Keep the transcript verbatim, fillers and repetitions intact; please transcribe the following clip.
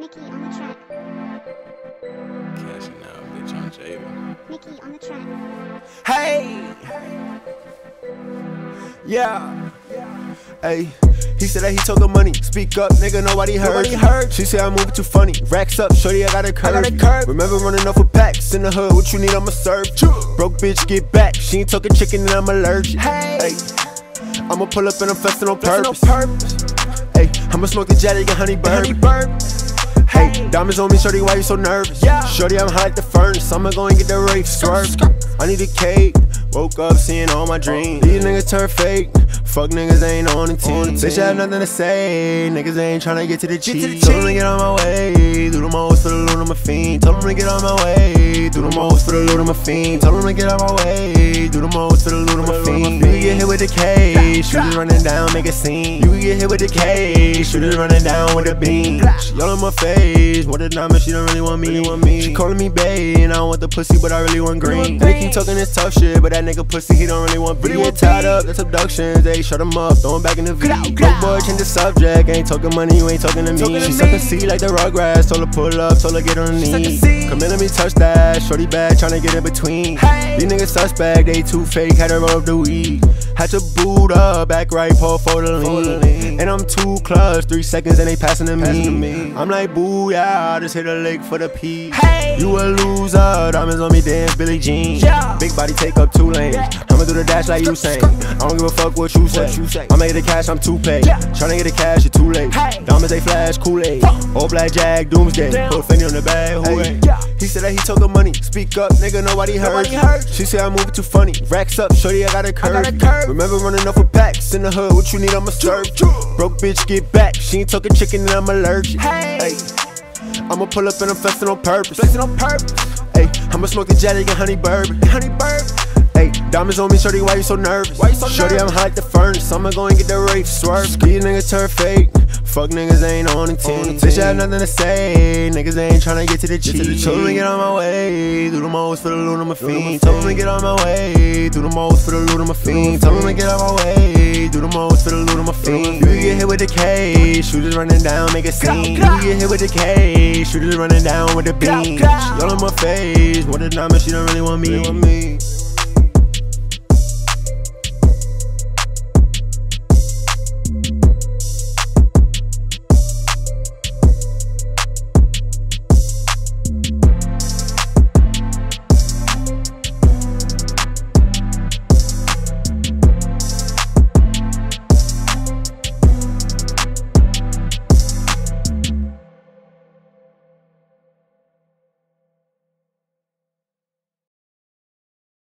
Nikki on the track. Cashing out, bitch, I'm Javen. Nikki on the track. Hey! Yeah! Hey, he said that he took the money. Speak up, nigga, nobody heard. Nobody heard. She said I'm moving too funny. Racks up, shorty, I got a curb. I got a curb. Remember running off with packs in the hood. What you need, I'ma serve. Broke bitch, get back. She ain't talking chicken and I'm allergic. Hey, hey. I'ma pull up and I'm festin' on purpose. Hey, I'ma smoke the Jatty, get honey burn. Hey, diamonds on me, shorty, why you so nervous? Yeah. Shorty, I'm hot at the furnace. I'ma go and get the rape swerve. I need a cake. Woke up seeing all my dreams. These niggas turn fake. Fuck niggas ain't on the team. Bitch, I have nothing to say. Niggas ain't tryna get to the cheese. Told them to get on my way. Do the most for the loot of my fiend. Told them to get on my way. Do the most for the loot of my fiend. Told them to get on my way. Do the most for the loot of my fiend. You can get hit with the K. Shooters running down, make a scene. You can get hit with the K. Shooters running down with a beam. She all in my face. What a diamond, she don't really want me. She calling me babe, and I want the pussy, but I really want green. They keep talking this tough shit, but that nigga pussy, he don't really want beef. Really want tied up, that's abductions. They shut him up, throw him back in the V. Broke boy, change the subject. Ain't talking money, you ain't talking to me. Talkin to she suckin' C like the Rugrats. Told her pull up, told her get on her knees. Come in, let me touch that. Shorty bag, tryna get in between. Hey. These niggas suspect, they too fake. Had to roll up the weed. Had to boot up, back right, pull for the lean. And I'm two clubs, three seconds, and they passin' to, passin to me. I'm like, boo, yeah, I just hit a lick for the P. Hey. You a loser, diamonds on me, dance, Billie Jean. Yeah. Big body, take up two lanes. Yeah. I'ma do the dash like Usain. I don't give a fuck what you say. What you say. I'ma get the cash, I'm too paid. Yeah. Tryna get the cash, you're too late. Hey. Diamonds, they flash, Kool-Aid. All black jag, doomsday. Damn. Put a finger on the bag, who hey. Yeah. He said that he took the money. Speak up, nigga, nobody heard. Nobody heard. She said I'm moving too funny. Racks up, shorty, I got a curb. I got a curb. Remember running off with packs in the hood. What you need, I'ma serve. Broke bitch, get back. She ain't talking chicken and I'm allergic. Hey. Hey. I'ma pull up and I'm flexing on purpose. Flexing on purpose. Hey. I'ma smoke the Jatty, get honey bourbon. Honey bourbon. Hey, diamonds on me, shorty, why you so nervous? Why you so shorty, nervous? I'm hot at the furnace. I'ma go and get the rape swerve. These niggas turn fake. Fuck niggas ain't on the team. Bitch, I have nothing to say. Niggas ain't tryna get to the cheese. Told them to get on my way. Do the most for the loot of my fiend. Told them to get on my way. Do the most for the loot of my fiend. Told them to get on my way. Do the most for the loot of my fiend. You can get hit with the K. Shooters running down, make a scene. You can get hit with the K. Shooters running down with the beam. She all in my face. What a diamond, she don't really want me.